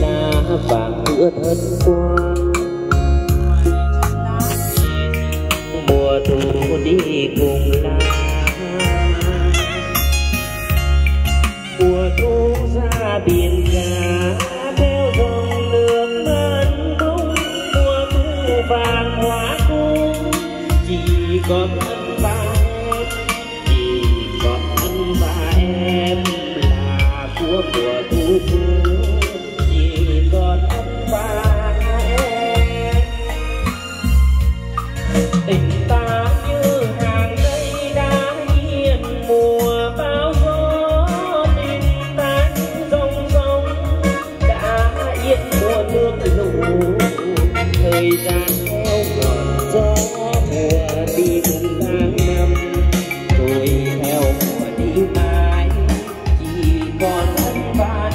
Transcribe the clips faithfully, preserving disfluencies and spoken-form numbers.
lá vàng giữa thân quan. Mùa thu đi cùng lá, mùa thu ra biển cả theo dòng nước ngân tung. Mùa thu vàng hóa cung, chỉ còn thân ba em, chỉ còn thân ba em là của mùa thu thu. Chỉ còn thân ba em, tình ta như hàng cây đã hiên mùa bão gió. Tình ta như dòng sông đã yên mùa nước lũ. Thời gian theo ngọn gió mùa đi từng tháng năm, rồi theo mùa đi mãi, chỉ còn thân ba em.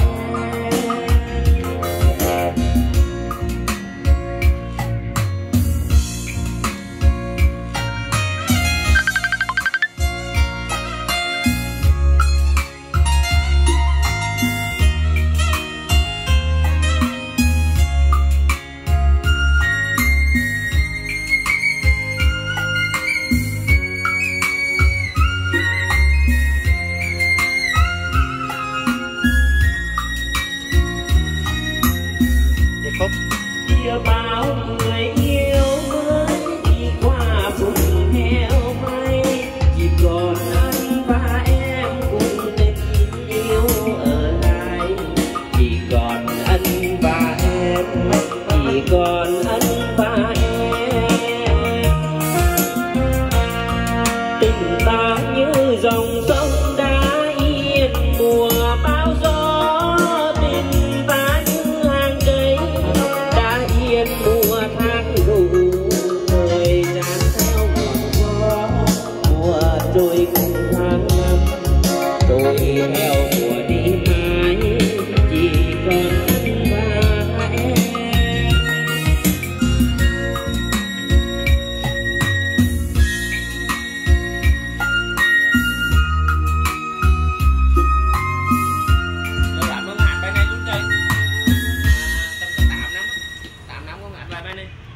Chưa bao người yêu mới đi qua vùng heo may, chỉ còn anh và em cùng tình yêu ở lại. Chỉ còn anh và em, chỉ còn anh và em. Tình ta như dòng sông đã yên mùa bão gió. Tôi cùng tháng năm, tôi theo mùa đi mãi, chỉ còn anh và em. Tôi làm món hạt bên đây luôn đi. Tôm tạm lắm, tạm lắm món hạt lại bên đây.